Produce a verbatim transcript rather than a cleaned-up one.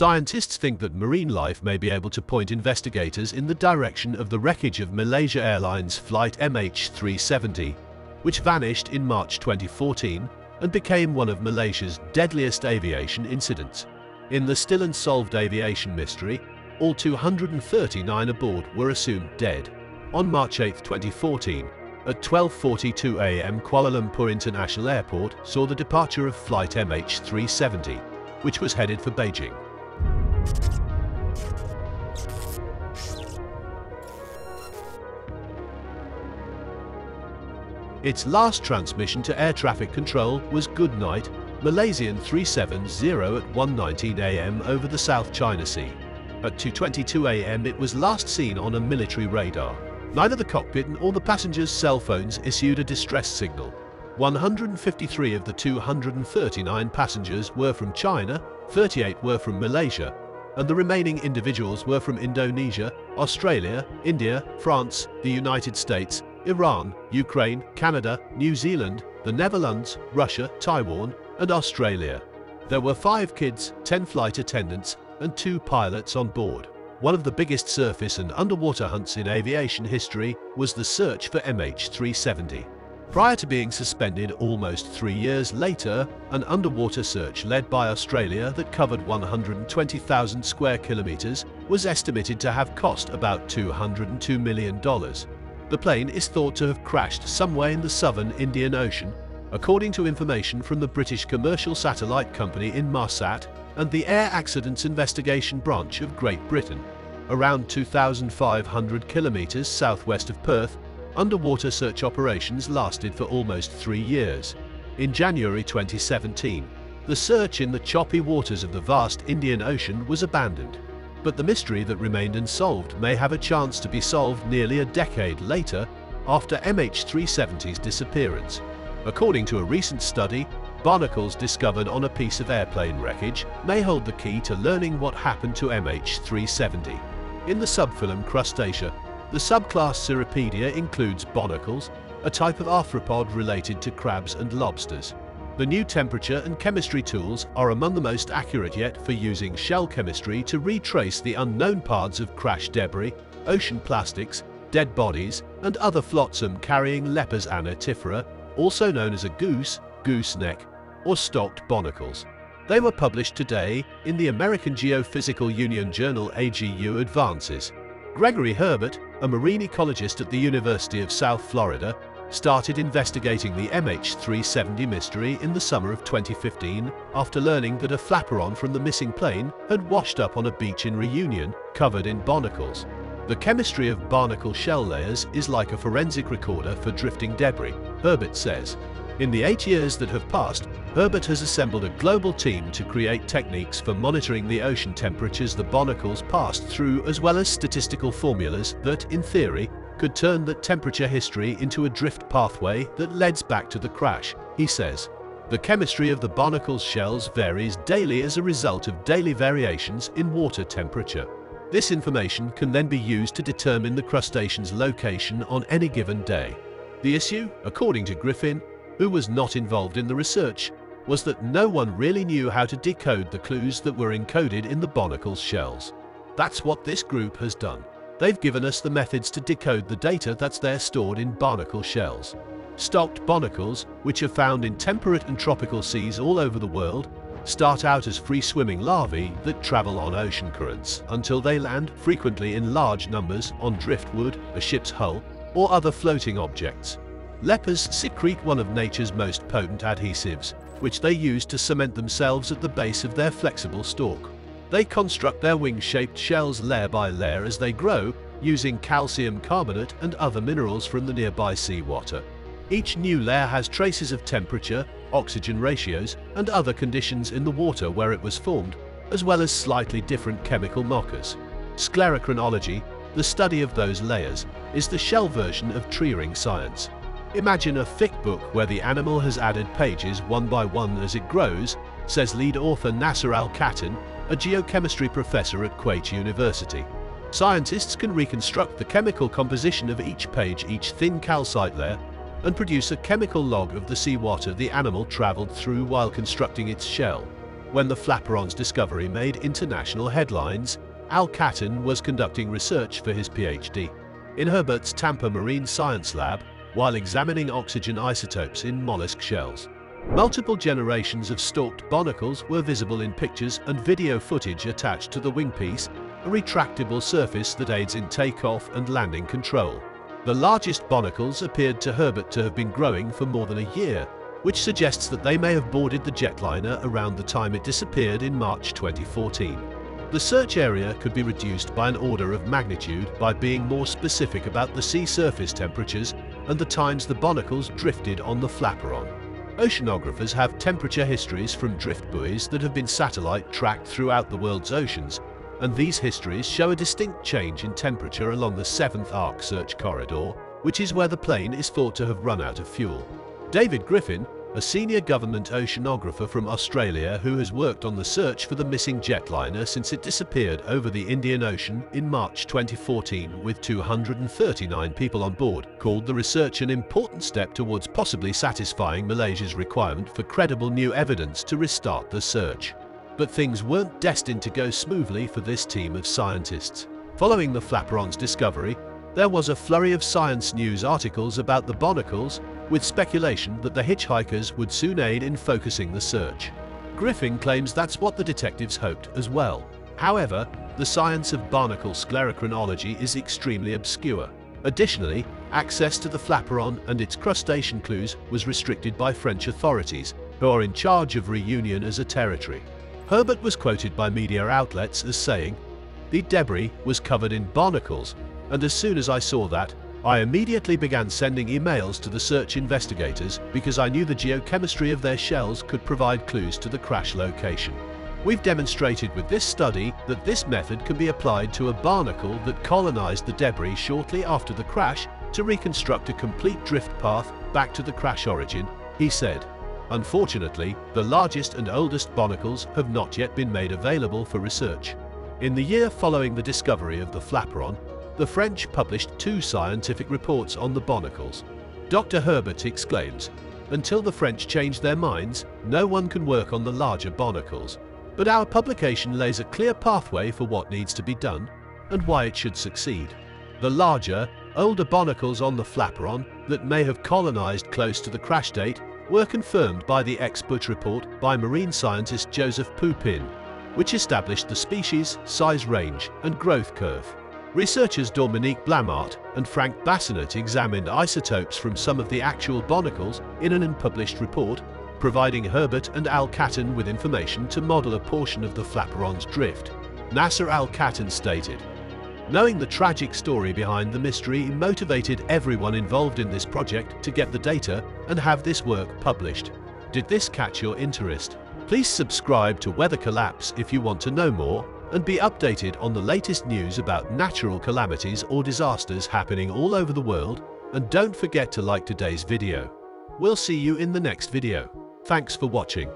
Scientists think that marine life may be able to point investigators in the direction of the wreckage of Malaysia Airlines flight M H three seventy, which vanished in March twenty fourteen and became one of Malaysia's deadliest aviation incidents. In the still unsolved aviation mystery, all two hundred thirty-nine aboard were assumed dead. On March eighth twenty fourteen, at twelve forty-two a m Kuala Lumpur International Airport saw the departure of flight M H three seventy, which was headed for Beijing. Its last transmission to air traffic control was goodnight, Malaysian three seventy at one nineteen a m over the South China Sea. At two twenty-two a m it was last seen on a military radar. Neither the cockpit nor the passengers' cell phones issued a distress signal. one hundred fifty-three of the two hundred thirty-nine passengers were from China, thirty-eight were from Malaysia, and the remaining individuals were from Indonesia, Australia, India, France, the United States, Iran, Ukraine, Canada, New Zealand, the Netherlands, Russia, Taiwan, and Australia. There were five kids, ten flight attendants, and two pilots on board. One of the biggest surface and underwater hunts in aviation history was the search for M H three seventy. Prior to being suspended almost three years later, an underwater search led by Australia that covered one hundred twenty thousand square kilometers was estimated to have cost about two hundred two million dollars. The plane is thought to have crashed somewhere in the southern Indian Ocean, according to information from the British commercial satellite company Inmarsat and the Air Accidents Investigation Branch of Great Britain. Around two thousand five hundred kilometers southwest of Perth, underwater search operations lasted for almost three years. In January twenty seventeen, the search in the choppy waters of the vast Indian Ocean was abandoned. But the mystery that remained unsolved may have a chance to be solved nearly a decade later, after M H three seventy's disappearance. According to a recent study, barnacles discovered on a piece of airplane wreckage may hold the key to learning what happened to M H three seventy. In the subphylum Crustacea, the subclass Cirripedia includes barnacles, a type of arthropod related to crabs and lobsters. The new temperature and chemistry tools are among the most accurate yet for using shell chemistry to retrace the unknown paths of crash debris, ocean plastics, dead bodies, and other flotsam carrying lepas anatifera, also known as a goose, gooseneck, or stalked barnacles. They were published today in the American Geophysical Union journal A G U Advances. Gregory Herbert, a marine ecologist at the University of South Florida, started investigating the M H three seventy mystery in the summer of twenty fifteen after learning that a flaperon from the missing plane had washed up on a beach in Reunion, covered in barnacles. The chemistry of barnacle shell layers is like a forensic recorder for drifting debris, Herbert says. In the eight years that have passed, Herbert has assembled a global team to create techniques for monitoring the ocean temperatures the barnacles passed through, as well as statistical formulas that, in theory, could turn that temperature history into a drift pathway that leads back to the crash, he says. The chemistry of the barnacle's shells varies daily as a result of daily variations in water temperature. This information can then be used to determine the crustacean's location on any given day. The issue, according to Griffin, who was not involved in the research, was that no one really knew how to decode the clues that were encoded in the barnacle's shells. That's what this group has done. They've given us the methods to decode the data that's there stored in barnacle shells. Stalked barnacles, which are found in temperate and tropical seas all over the world, start out as free-swimming larvae that travel on ocean currents until they land, frequently in large numbers, on driftwood, a ship's hull, or other floating objects. Lepas secrete one of nature's most potent adhesives, which they use to cement themselves at the base of their flexible stalk. They construct their wing-shaped shells layer by layer as they grow, using calcium carbonate and other minerals from the nearby seawater. Each new layer has traces of temperature, oxygen ratios, and other conditions in the water where it was formed, as well as slightly different chemical markers. Sclerochronology, the study of those layers, is the shell version of tree ring science. Imagine a thick book where the animal has added pages one by one as it grows, says lead author Nasser Al-Khattan, a geochemistry professor at Kuwait University. Scientists can reconstruct the chemical composition of each page, each thin calcite layer, and produce a chemical log of the seawater the animal traveled through while constructing its shell. When the flaperon's discovery made international headlines, Al-Khattan was conducting research for his PhD in Herbert's Tampa Marine Science Lab while examining oxygen isotopes in mollusk shells. Multiple generations of stalked bonacles were visible in pictures and video footage attached to the wingpiece, a retractable surface that aids in takeoff and landing control. The largest bonacles appeared to Herbert to have been growing for more than a year, which suggests that they may have boarded the jetliner around the time it disappeared in March twenty fourteen. The search area could be reduced by an order of magnitude by being more specific about the sea surface temperatures and the times the bonacles drifted on the flaperon. Oceanographers have temperature histories from drift buoys that have been satellite-tracked throughout the world's oceans, and these histories show a distinct change in temperature along the seventh Arc Search Corridor, which is where the plane is thought to have run out of fuel. David Griffin, a senior government oceanographer from Australia who has worked on the search for the missing jetliner since it disappeared over the Indian Ocean in March twenty fourteen with two hundred thirty-nine people on board, called the research an important step towards possibly satisfying Malaysia's requirement for credible new evidence to restart the search. But things weren't destined to go smoothly for this team of scientists. Following the flaperon's discovery, there was a flurry of science news articles about the bonacles, with speculation that the hitchhikers would soon aid in focusing the search. Griffin claims that's what the detectives hoped as well. However, the science of barnacle sclerochronology is extremely obscure. Additionally, access to the flaperon and its crustacean clues was restricted by French authorities, who are in charge of reunion as a territory. Herbert was quoted by media outlets as saying, "The debris was covered in barnacles, and as soon as I saw that, I immediately began sending emails to the search investigators because I knew the geochemistry of their shells could provide clues to the crash location. We've demonstrated with this study that this method can be applied to a barnacle that colonized the debris shortly after the crash to reconstruct a complete drift path back to the crash origin," he said. Unfortunately, the largest and oldest barnacles have not yet been made available for research. In the year following the discovery of the flaperon, the French published two scientific reports on the bonacles. Doctor Herbert exclaims, "Until the French change their minds, no one can work on the larger bonacles. But our publication lays a clear pathway for what needs to be done and why it should succeed. The larger, older bonacles on the flaperon that may have colonized close to the crash date were confirmed by the expert report by marine scientist Joseph Pupin, which established the species, size range, and growth curve." Researchers Dominique Blamart and Frank Bassinet examined isotopes from some of the actual bonacles in an unpublished report, providing Herbert and Al-Khattan with information to model a portion of the flaperon's drift. Nasser Al-Khattan stated, "Knowing the tragic story behind the mystery motivated everyone involved in this project to get the data and have this work published. Did this catch your interest? Please subscribe to Weather Collapse if you want to know more and be updated on the latest news about natural calamities or disasters happening all over the world, and don't forget to like today's video. We'll see you in the next video. Thanks for watching.